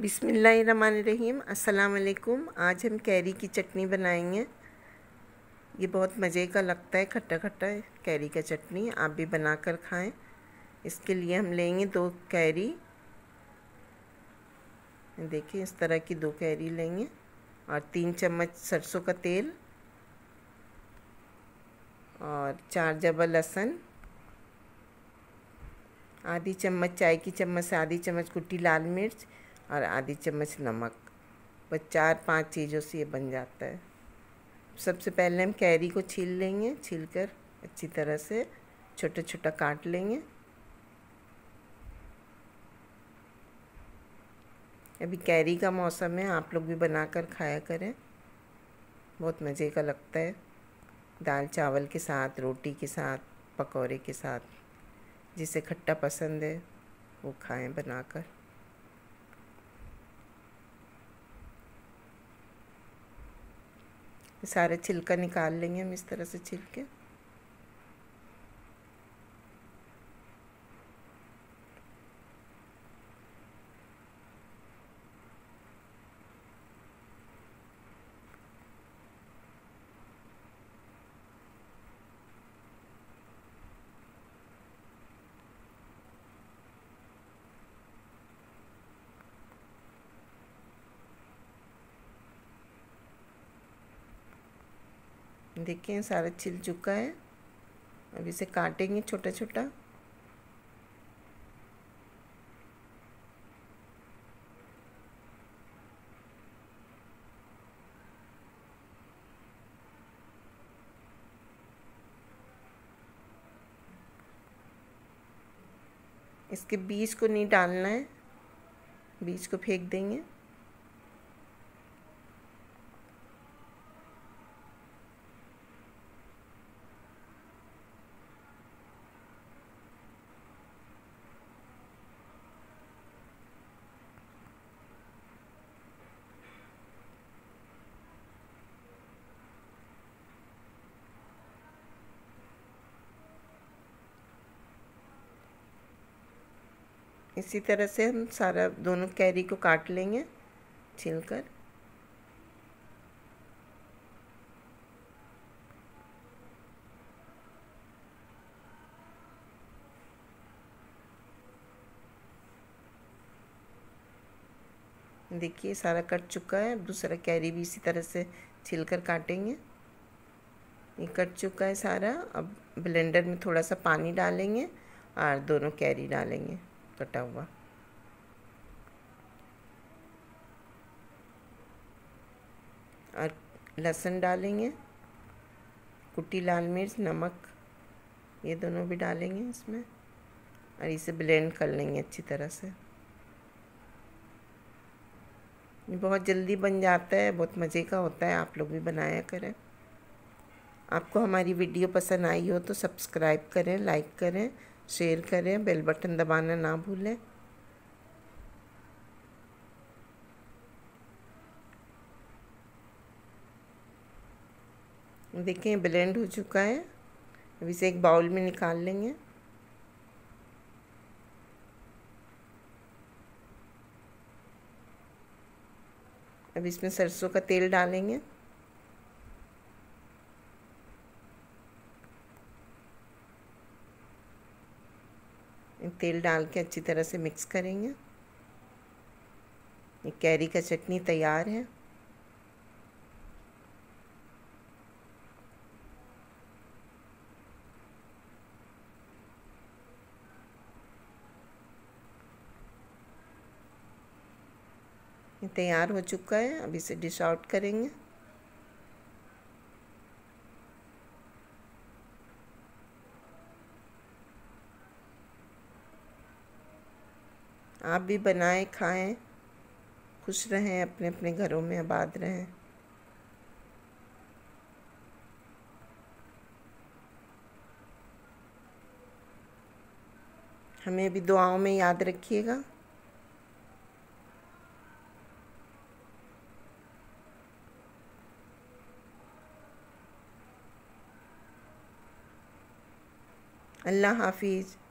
बिस्मिल्लाहिर्रहमानिर्रहीम। अस्सलाम वालेकुम। आज हम कैरी की चटनी बनाएंगे। ये बहुत मज़े का लगता है, खट्टा खट्टा कैरी का चटनी। आप भी बना कर खाएं। इसके लिए हम लेंगे 2 कैरी। देखिए इस तरह की 2 कैरी लेंगे और 3 चम्मच सरसों का तेल और 4 जबा लहसुन, आधी चम्मच चाय की चम्मच से आधी चम्मच कुटी लाल मिर्च और आधी चम्मच नमक। बस 4-5 चीज़ों से ये बन जाता है। सबसे पहले हम कैरी को छील लेंगे, छील कर अच्छी तरह से छोटा छोटा काट लेंगे। अभी कैरी का मौसम है, आप लोग भी बना कर खाया करें, बहुत मज़े का लगता है। दाल चावल के साथ, रोटी के साथ, पकौड़े के साथ, जिसे खट्टा पसंद है वो खाएं बनाकर। सारा छिलका निकाल लेंगे हम इस तरह से छिलके। देखिए सारा छिल चुका है। अब इसे काटेंगे छोटा छोटा। इसके बीज को नहीं डालना है, बीज को फेंक देंगे। इसी तरह से हम सारा दोनों कैरी को काट लेंगे छीलकर। देखिए सारा कट चुका है। अब दूसरा कैरी भी इसी तरह से छीलकर काटेंगे। ये कट चुका है सारा। अब ब्लेंडर में थोड़ा सा पानी डालेंगे और दोनों कैरी डालेंगे कटा हुआ। और लहसुन डालेंगे, कुटी लाल मिर्च, नमक, ये दोनों भी डालेंगे इसमें और इसे ब्लेंड कर लेंगे अच्छी तरह से। बहुत जल्दी बन जाता है, बहुत मज़े का होता है। आप लोग भी बनाया करें। आपको हमारी वीडियो पसंद आई हो तो सब्सक्राइब करें, लाइक करें, शेयर करें, बेल बटन दबाना ना भूलें। देखें ब्लेंड हो चुका है। अब इसे एक बाउल में निकाल लेंगे। अब इसमें सरसों का तेल डालेंगे। तेल डाल के अच्छी तरह से मिक्स करेंगे। ये कैरी का चटनी तैयार है। ये तैयार हो चुका है। अब इसे डिश आउट करेंगे। आप भी बनाएं, खाएं, खुश रहें, अपने अपने घरों में आबाद रहें। हमें भी दुआओं में याद रखिएगा। अल्लाह हाफिज़।